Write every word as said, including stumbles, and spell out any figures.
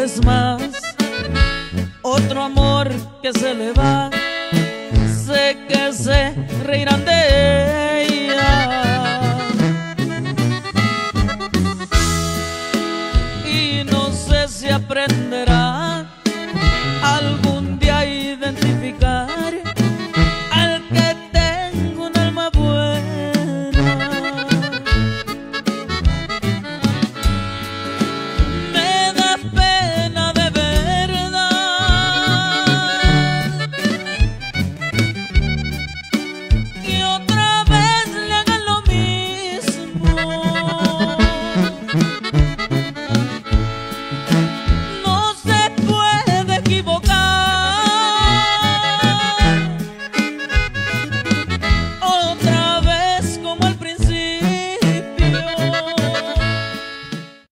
vez más. Otro amor que se le va, sé que se reirán de ella. Y no sé si aprenderá algún